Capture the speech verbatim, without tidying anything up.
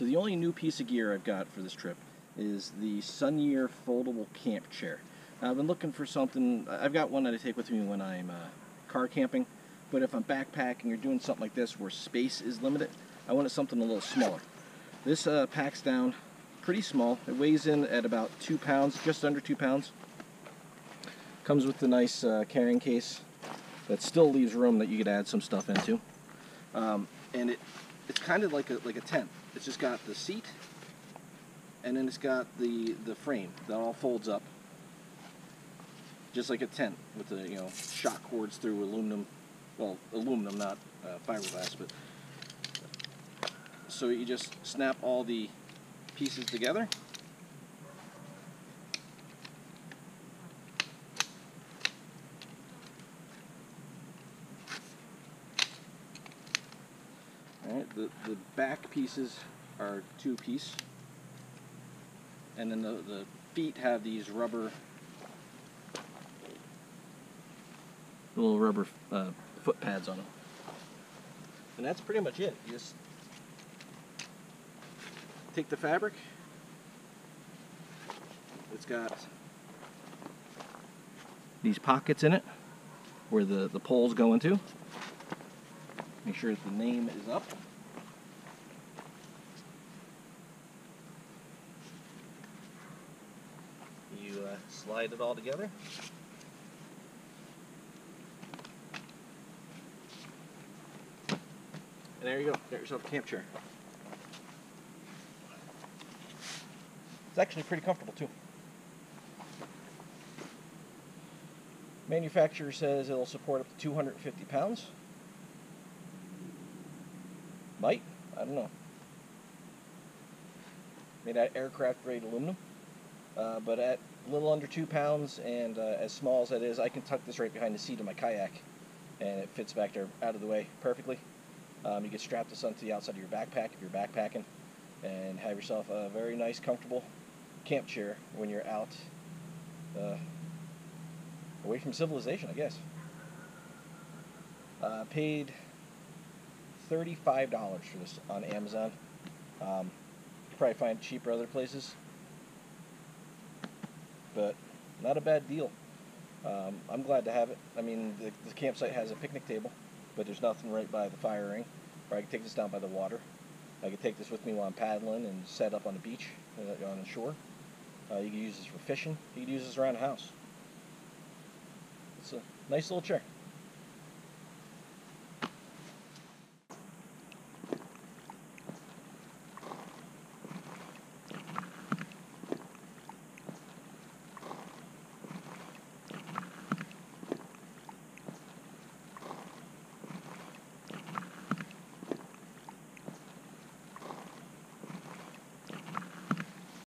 So the only new piece of gear I've got for this trip is the SunYear foldable camp chair. Now, I've been looking for something. I've got one that I take with me when I'm uh, car camping, but if I'm backpacking or doing something like this where space is limited, I wanted something a little smaller. This uh, packs down pretty small. It weighs in at about two pounds, just under two pounds. Comes with a nice uh, carrying case that still leaves room that you could add some stuff into. Um, and it it's kind of like a like a tent. It's just got the seat, and then it's got the the frame that all folds up, just like a tent with the you know shock cords through aluminum, well aluminum not uh, fiberglass, but so you just snap all the pieces together. Alright, the, the back pieces are two-piece, and then the, the feet have these rubber, little rubber uh, foot pads on them. And that's pretty much it. You just take the fabric. It's got these pockets in it where the, the poles go into. Make sure that the name is up. You uh, slide it all together. And there you go, get yourself a camp chair. It's actually pretty comfortable too. Manufacturer says it'll support up to two hundred fifty pounds. Might? I don't know. Made out of aircraft grade aluminum. Uh, but at a little under two pounds and uh, as small as that is, I can tuck this right behind the seat of my kayak and it fits back there out of the way perfectly. Um, you can strap this onto the outside of your backpack if you're backpacking and have yourself a very nice, comfortable camp chair when you're out uh, away from civilization, I guess. Uh, paid thirty-five dollars for this on Amazon. Um, you probably find it cheaper other places, but not a bad deal. Um, I'm glad to have it. I mean, the, the campsite has a picnic table, but there's nothing right by the fire ring, or I can take this down by the water. I can take this with me while I'm paddling and set up on the beach, uh, on the shore. Uh, you can use this for fishing. You can use this around the house. It's a nice little chair.